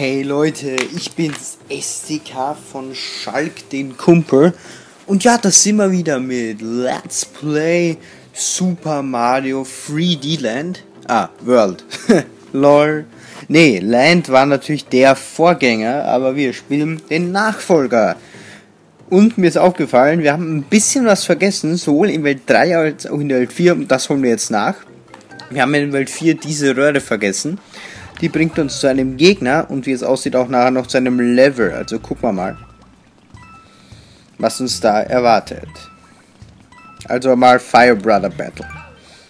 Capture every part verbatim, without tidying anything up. Hey Leute, ich bin's, S D K von Schalk, den Kumpel. Und ja, da sind wir wieder mit Let's Play Super Mario drei D Land. Ah, World. Lol. Nee, Land war natürlich der Vorgänger, aber wir spielen den Nachfolger. Und mir ist aufgefallen, wir haben ein bisschen was vergessen, sowohl in Welt drei als auch in Welt vier. Und das holen wir jetzt nach. Wir haben in Welt vier diese Röhre vergessen. Die bringt uns zu einem Gegner und wie es aussieht auch nachher noch zu einem Level. Also gucken wir mal, was uns da erwartet. Also mal Fire Brother Battle.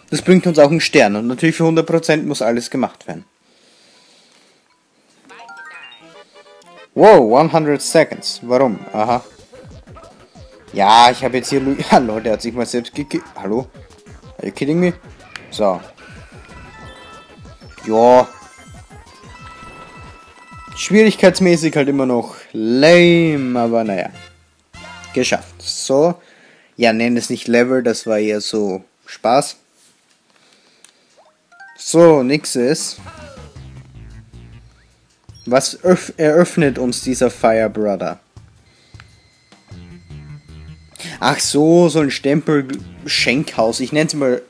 Das bringt uns auch einen Stern und natürlich für hundert Prozent muss alles gemacht werden. Wow, hundert Seconds. Warum? Aha. Ja, ich habe jetzt hier... Lu Hallo, der hat sich mal selbst gekillt. Hallo? Are you kidding me? So. Ja. Schwierigkeitsmäßig halt immer noch lame, aber naja. Geschafft. So. Ja, nenn es nicht Level, das war eher so Spaß. So, nächstes. Was eröffnet uns dieser Fire Brother? Ach so, so ein Stempel-Schenkhaus. Ich nenne es mal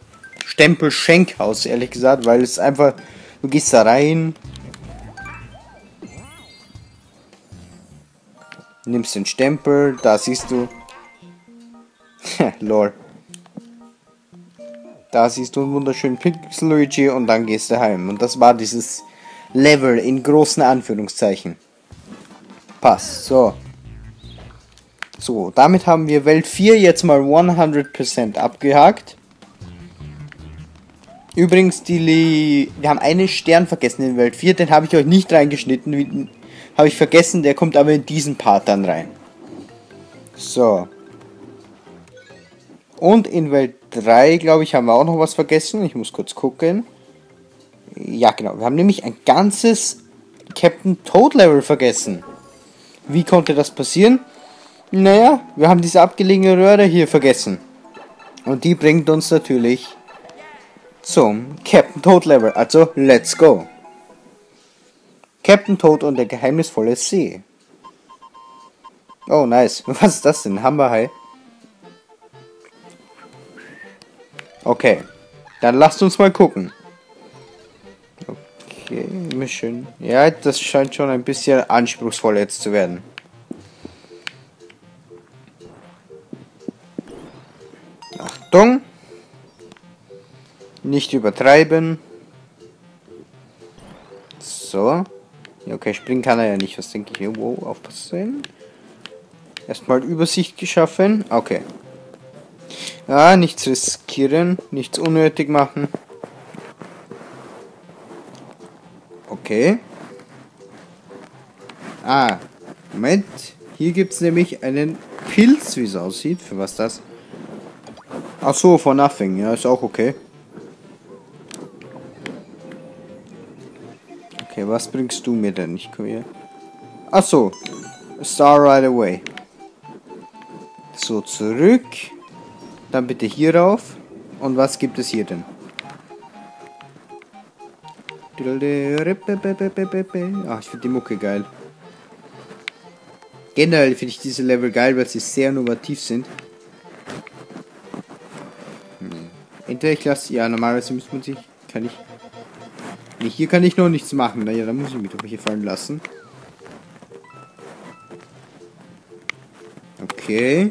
Stempel-Schenkhaus, ehrlich gesagt, weil es einfach... Du gehst da rein... Nimmst den Stempel, da siehst du... Lol. Da siehst du einen wunderschönen Pixel Luigi und dann gehst du heim. Und das war dieses Level in großen Anführungszeichen. Passt, so. So, damit haben wir Welt vier jetzt mal hundert Prozent abgehakt. Übrigens, die... wir haben einen Stern vergessen in Welt vier, den habe ich euch nicht reingeschnitten, wie... Habe ich vergessen, der kommt aber in diesen Part dann rein. So. Und in Welt drei, glaube ich, haben wir auch noch was vergessen. Ich muss kurz gucken. Ja, genau. Wir haben nämlich ein ganzes Captain Toad Level vergessen. Wie konnte das passieren? Naja, wir haben diese abgelegene Röhre hier vergessen. Und die bringt uns natürlich zum Captain Toad Level. Also, let's go. Captain Toad und der geheimnisvolle See. Oh, nice. Was ist das denn? Hammerhai. Okay. Dann lasst uns mal gucken. Okay, immer schön. Ja, das scheint schon ein bisschen anspruchsvoll jetzt zu werden. Achtung. Nicht übertreiben. So. Okay, springen kann er ja nicht, was denke ich? Wow, aufpassen. Erstmal Übersicht geschaffen. Okay. Ah, nichts riskieren, nichts unnötig machen. Okay. Ah, Moment. Hier gibt es nämlich einen Pilz, wie es aussieht. Für was das? Ach so, for nothing. Ja, ist auch okay. Okay, was bringst du mir denn? Ich komme hier. Ach so, Star right away. So, zurück. Dann bitte hier rauf. Und was gibt es hier denn? Ach, ich finde die Mucke geil. Generell finde ich diese Level geil, weil sie sehr innovativ sind. Hm. Entweder ich lasse... Ja, normalerweise muss man sich... Kann ich... Hier kann ich noch nichts machen. Naja, da muss ich mich doch hier fallen lassen. Okay.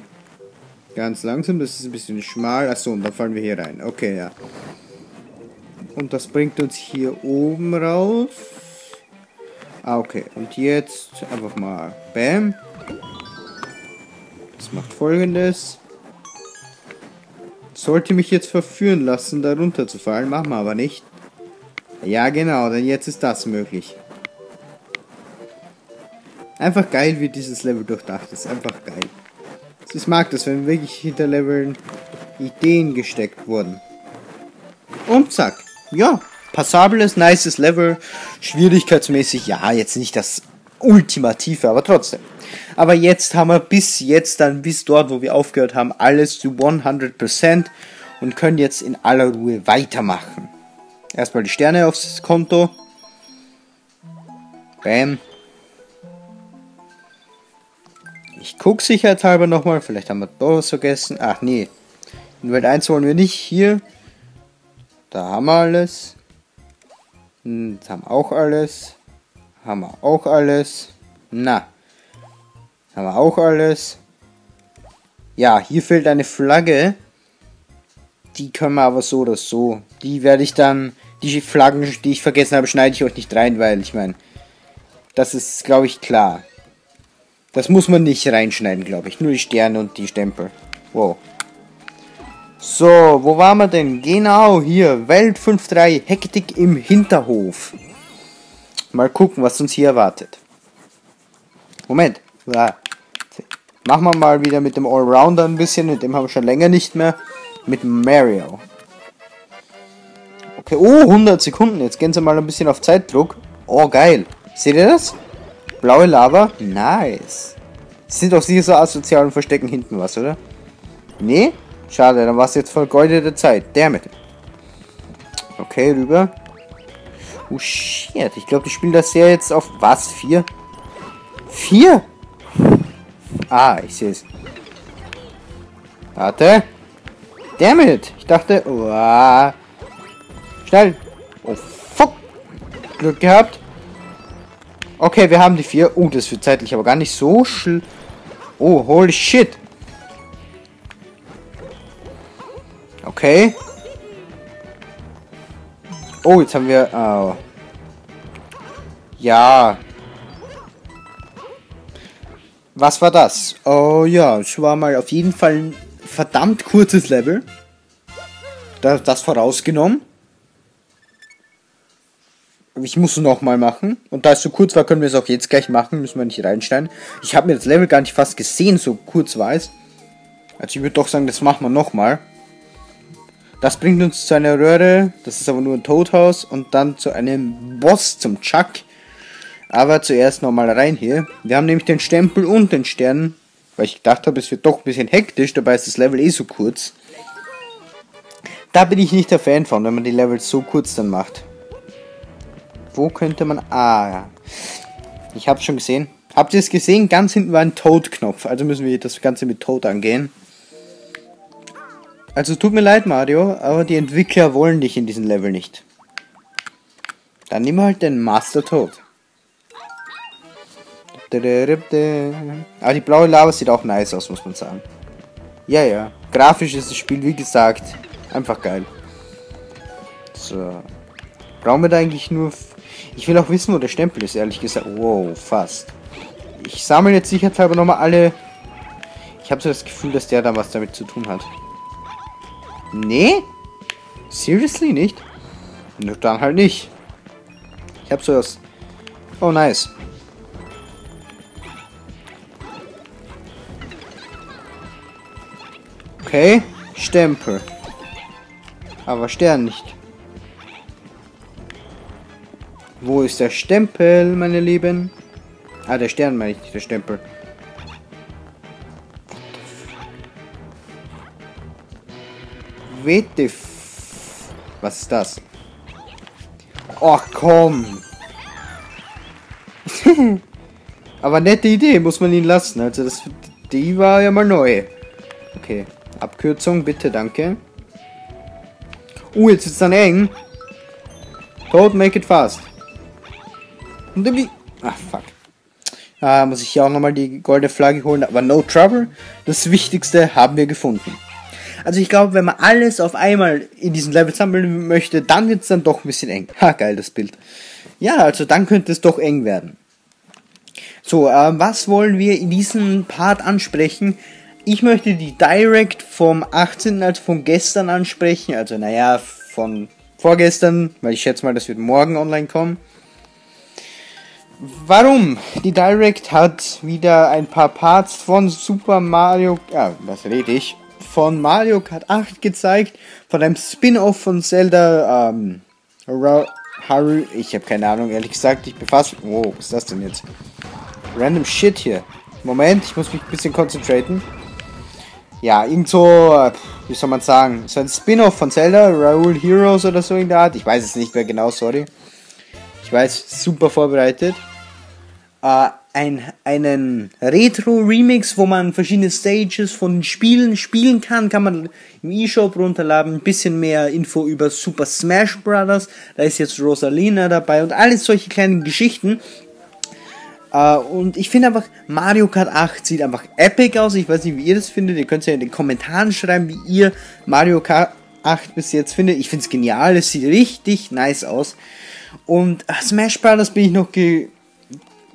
Ganz langsam, das ist ein bisschen schmal. Achso, und dann fallen wir hier rein. Okay, ja. Und das bringt uns hier oben raus. Ah, okay. Und jetzt einfach mal. Bam. Das macht Folgendes. Sollte mich jetzt verführen lassen, da runter zu fallen. Machen wir aber nicht. Ja, genau, denn jetzt ist das möglich. Einfach geil, wie dieses Level durchdacht ist. Einfach geil. Ich mag das, wenn wirklich hinter Leveln Ideen gesteckt wurden. Und zack. Ja, passables, nices Level. Schwierigkeitsmäßig, ja, jetzt nicht das Ultimative, aber trotzdem. Aber jetzt haben wir bis jetzt, dann bis dort, wo wir aufgehört haben, alles zu hundert Prozent und können jetzt in aller Ruhe weitermachen. Erstmal die Sterne aufs Konto. Bam. guck sicherheitshalber nochmal. Vielleicht haben wir doch was vergessen. Ach nee. In Welt eins wollen wir nicht. Hier. Da haben wir alles. Das haben wir auch alles. Haben wir auch alles. Na. Haben wir auch alles. Ja, hier fehlt eine Flagge. Die können wir aber so oder so. Die werde ich dann... Die Flaggen, die ich vergessen habe, schneide ich euch nicht rein, weil ich meine... Das ist, glaube ich, klar. Das muss man nicht reinschneiden, glaube ich. Nur die Sterne und die Stempel. Wow. So, wo waren wir denn? Genau, hier. Welt fünf Punkt drei. Hektik im Hinterhof. Mal gucken, was uns hier erwartet. Moment. Ja. Machen wir mal wieder mit dem Allrounder ein bisschen. Mit dem haben wir schon länger nicht mehr. Mit Mario. Okay, oh, hundert Sekunden. Jetzt gehen sie mal ein bisschen auf Zeitdruck. Oh, geil. Seht ihr das? Blaue Lava. Nice. Sind doch sicher so asozial und verstecken hinten was, oder? Nee? Schade, dann war es jetzt vergeudete Zeit. Damit. Okay, rüber. Oh, shit. Ich glaube, ich spiele das ja jetzt auf... Was? Vier? Vier? Ah, ich sehe es. Warte. Damit. Ich dachte... Uah. Schnell. Oh, fuck. Glück gehabt. Okay, wir haben die vier. Oh, das wird zeitlich aber gar nicht so schl... Oh, holy shit. Okay. Oh, jetzt haben wir... Oh. Ja. Was war das? Oh ja, es war mal auf jeden Fall ein verdammt kurzes Level. Das, das vorausgenommen. Ich muss es nochmal machen. Und da es so kurz war, können wir es auch jetzt gleich machen. Müssen wir nicht reinschneiden. Ich habe mir das Level gar nicht fast gesehen, so kurz war es. Also ich würde doch sagen, das machen wir nochmal. Das bringt uns zu einer Röhre. Das ist aber nur ein Toadhaus. Und dann zu einem Boss, zum Chuck. Aber zuerst nochmal rein hier. Wir haben nämlich den Stempel und den Stern. Weil ich gedacht habe, es wird doch ein bisschen hektisch. Dabei ist das Level eh so kurz. Da bin ich nicht der Fan von, wenn man die Levels so kurz dann macht. Wo könnte man... Ah, ja. Ich hab's schon gesehen. Habt ihr es gesehen? Ganz hinten war ein Toad-Knopf. Also müssen wir das Ganze mit Toad angehen. Also tut mir leid, Mario, aber die Entwickler wollen dich in diesem Level nicht. Dann nehmen wir halt den Master Toad. Aber die blaue Lava sieht auch nice aus, muss man sagen. Ja, ja. Grafisch ist das Spiel, wie gesagt, einfach geil. So. Brauchen wir da eigentlich nur... Ich will auch wissen, wo der Stempel ist, ehrlich gesagt. Wow, fast. Ich sammle jetzt sicherheitshalber nochmal alle... Ich habe so das Gefühl, dass der da was damit zu tun hat. Nee? Seriously nicht? Na, dann halt nicht. Ich habe so das... Oh, nice. Okay, Stempel. Aber Stern nicht. Wo ist der Stempel, meine Lieben? Ah, der Stern meine ich nicht, der Stempel. W T F. Was ist das? Och, komm. Aber nette Idee, muss man ihn lassen. Also, das, die war ja mal neu. Okay, Abkürzung, bitte, danke. Uh, jetzt wird's dann eng. Toad, make it fast. Ach, fuck. Ah, muss ich hier auch nochmal die goldene Flagge holen. Aber no trouble. Das Wichtigste haben wir gefunden. Also ich glaube, wenn man alles auf einmal in diesem Level sammeln möchte, dann wird es dann doch ein bisschen eng. Ha, geil, das Bild. Ja, also dann könnte es doch eng werden. So, ähm, was wollen wir in diesem Part ansprechen? Ich möchte die Direct vom achtzehnten, also von gestern ansprechen. Also, naja, von vorgestern, weil ich schätze mal, das wird morgen online kommen. Warum? Die Direct hat wieder ein paar Parts von Super Mario... Ja, was rede ich? Von Mario Kart acht gezeigt. Von einem Spin-Off von Zelda... Ähm... Haru... Ich habe keine Ahnung, ehrlich gesagt. Ich befasse... Oh, was ist das denn jetzt? Random Shit hier. Moment, ich muss mich ein bisschen konzentrieren. Ja, irgend so... Wie soll man sagen? So ein Spin-Off von Zelda. Hyrule Heroes oder so in der Art. Ich weiß es nicht mehr genau, sorry. Ich weiß, super vorbereitet. Äh, ein, einen Retro-Remix, wo man verschiedene Stages von Spielen spielen kann, kann man im eShop runterladen. Ein bisschen mehr Info über Super Smash Brothers, da ist jetzt Rosalina dabei und alles solche kleinen Geschichten. Uh, und ich finde einfach, Mario Kart acht sieht einfach epic aus. Ich weiß nicht, wie ihr das findet. Ihr könnt es ja in den Kommentaren schreiben, wie ihr Mario Kart acht bis jetzt findet. Ich finde es genial. Es sieht richtig nice aus. Und ach, Smash Brothers bin ich noch ge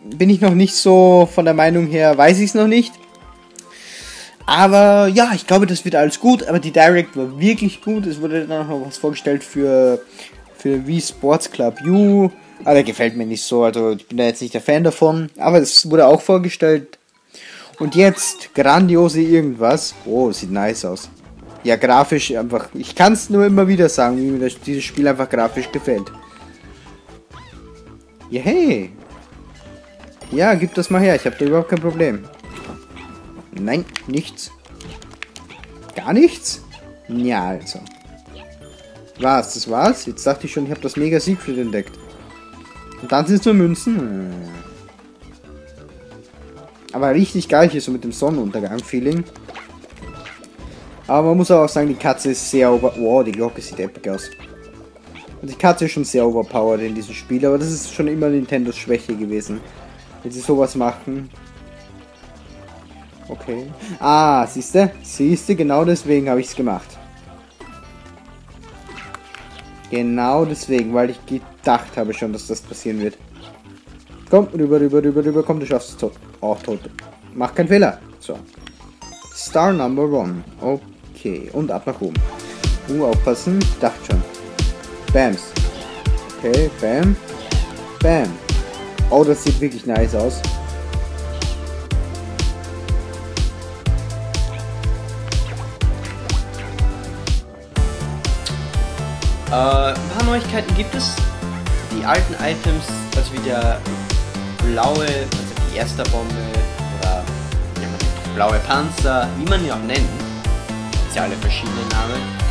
bin ich noch nicht so von der Meinung her, weiß ich es noch nicht. Aber ja, ich glaube, das wird alles gut. Aber die Direct war wirklich gut. Es wurde dann noch was vorgestellt für, für Wii Sports Club U. Aber der gefällt mir nicht so, also ich bin da jetzt nicht der Fan davon. Aber es wurde auch vorgestellt. Und jetzt, grandiose irgendwas. Oh, sieht nice aus. Ja, grafisch einfach. Ich kann es nur immer wieder sagen, wie mir das, dieses Spiel einfach grafisch gefällt. Yeah, hey. Ja, gib das mal her. Ich habe da überhaupt kein Problem. Nein, nichts. Gar nichts? Ja, also. Was, das war's? Jetzt dachte ich schon, ich habe das Mega Siegfried entdeckt. Und dann sind es nur Münzen. Aber richtig geil hier, so mit dem Sonnenuntergang-Feeling. Aber man muss auch sagen, die Katze ist sehr over... Wow, die Glocke sieht epic aus. Und die Katze ist schon sehr overpowered in diesem Spiel, aber das ist schon immer Nintendos Schwäche gewesen. Wenn sie sowas machen. Okay. Ah, siehste? Siehste, genau deswegen habe ich es gemacht. Genau deswegen, weil ich gedacht habe schon, dass das passieren wird. Komm, rüber, rüber, rüber, rüber, komm, du schaffst es tot. Oh, tot. Mach keinen Fehler. So. Star Number One. Okay. Und ab nach oben. Uh, aufpassen. Ich dachte schon. Bams. Okay, bam. Bam. Oh, das sieht wirklich nice aus. Äh, ein paar Neuigkeiten gibt es. Die alten Items, also wie der blaue, also die erste Bombe oder der blaue Panzer, wie man ihn auch nennt, ist ja alle verschiedene Namen.